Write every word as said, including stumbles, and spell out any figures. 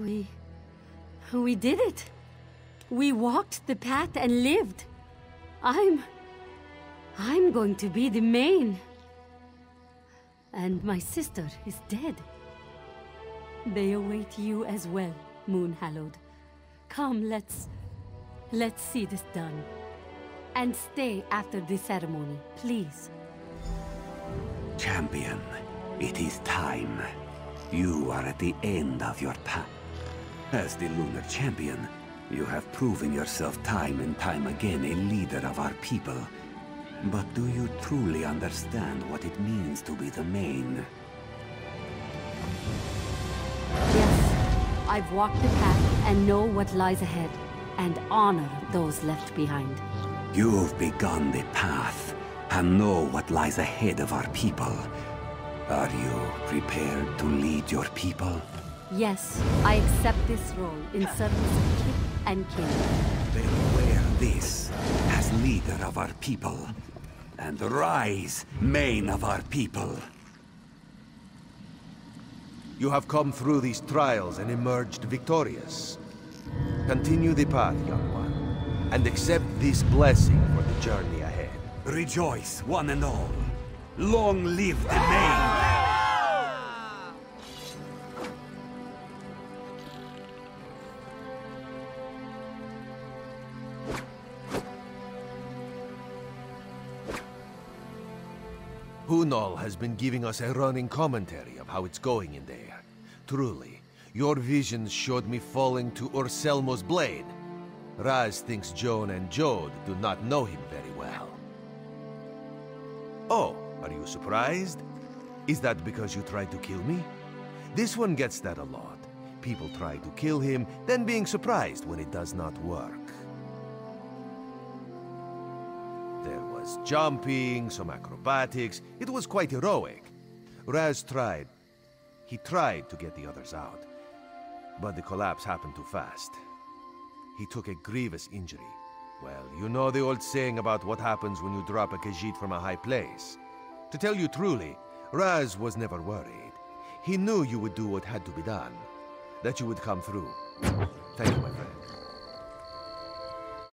We... we did it. We walked the path and lived. I'm... I'm going to be the main. And my sister is dead. They await you as well, Moon Hallowed. Come, let's... let's see this done. And stay after the ceremony, please. Champion, it is time. You are at the end of your time. As the Lunar Champion, you have proven yourself time and time again a leader of our people. But do you truly understand what it means to be the main? Yes, I've walked the path and know what lies ahead, and honor those left behind. You've begun the path, and know what lies ahead of our people. Are you prepared to lead your people? Yes, I accept this role in service of Kip and King. Beware this, as leader of our people. And rise, main of our people. You have come through these trials and emerged victorious. Continue the path, young one, and accept this blessing for the journey ahead. Rejoice, one and all. Long live the main! Punal has been giving us a running commentary of how it's going in there. Truly, your visions showed me falling to Urselmo's blade. Raz thinks Joan and Jode do not know him very well. Oh, are you surprised? Is that because you tried to kill me? This one gets that a lot. People try to kill him, then being surprised when it does not work. Jumping, some acrobatics. It was quite heroic. Raz tried. He tried to get the others out, but the collapse happened too fast. He took a grievous injury. Well, you know the old saying about what happens when you drop a Khajiit from a high place. To tell you truly, Raz was never worried. He knew you would do what had to be done, that you would come through. Thank you, my friend.